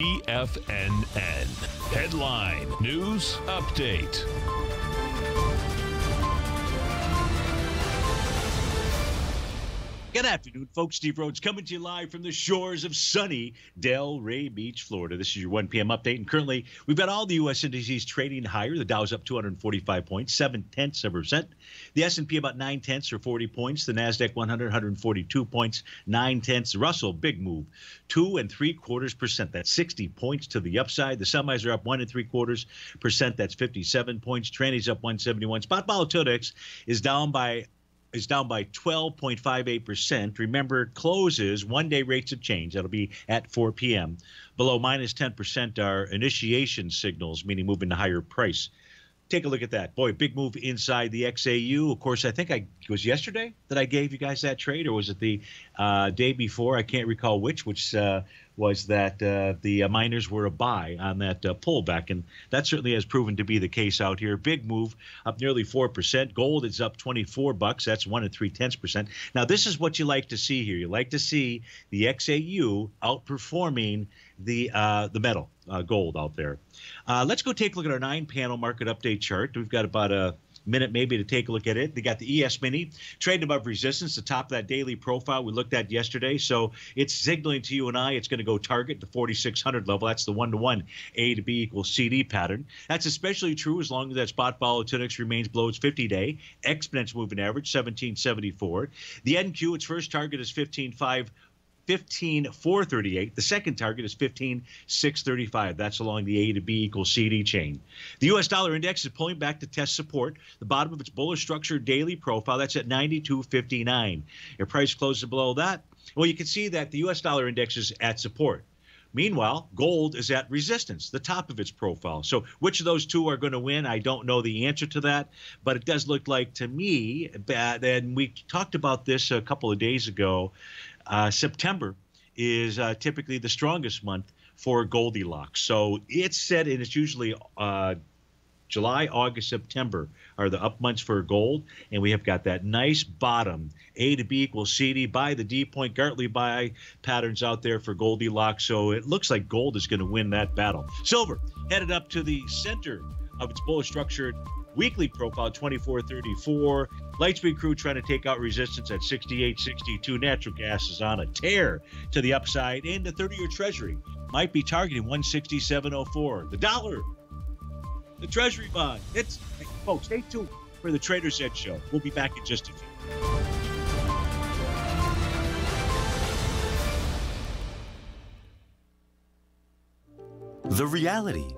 TFNN Headline News Update. Good afternoon, folks. Steve Rhodes coming to you live from the shores of sunny Delray Beach, Florida. This is your 1 p.m. update, and currently we've got all the U.S. indices trading higher. The Dow's up 245 points, 0.7%. The S&P about 0.9 or 40 points. The NASDAQ 100, 142 points, 0.9. Russell, big move, 2.75%. That's 60 points to the upside. The semis are up 1.75%. That's 57 points. Trannies up 171. Spot Volatility is down by 12.58%. Remember, it closes. One-day rates of change. That'll be at 4 p.m. Below -10% are initiation signals, meaning moving to higher price. Take a look at that. Boy, big move inside the XAU. Of course, I think it was yesterday that I gave you guys that trade, or was it the day before? I can't recall which was that the miners were a buy on that pullback, and that certainly has proven to be the case out here. Big move, up nearly 4%. Gold is up 24 bucks. That's 1.3%. Now, this is what you like to see here. You like to see the XAU outperforming the metal. Gold out there. Let's go take a look at our 9-panel market update chart. We've got about a minute maybe to take a look at it. They got the ES mini trading above resistance, the top of that daily profile we looked at yesterday. So it's signaling to you and I it's going to go target the 4,600 level. That's the 1-to-1 A to B equals CD pattern. That's especially true as long as that spot volatility remains below its 50-day exponential moving average, 1774. The NQ, its first target is 15.5. 15,438. The second target is 15,635. That's along the A to B equals CD chain. The U.S. dollar index is pulling back to test support, the bottom of its bullish structure daily profile. That's at 92.59. If price closes below that, well, you can see that the U.S. dollar index is at support. Meanwhile, gold is at resistance, the top of its profile. So which of those two are going to win? I don't know the answer to that, but it does look like to me that, and we talked about this a couple of days ago, September is typically the strongest month for Goldilocks. So it's set, and it's usually July, August, September are the up months for gold. And we have got that nice bottom, A to B equals CD, buy the D point, Gartley buy patterns out there for Goldilocks. So it looks like gold is going to win that battle. Silver headed up to the center of its bullish structured weekly profile, 24.34. Lightspeed crew trying to take out resistance at 68.62. Natural gas is on a tear to the upside, and the 30-year treasury might be targeting 167.04. The dollar, the treasury bond. It's, folks, stay tuned for the Trader's Edge show. We'll be back in just a few. The reality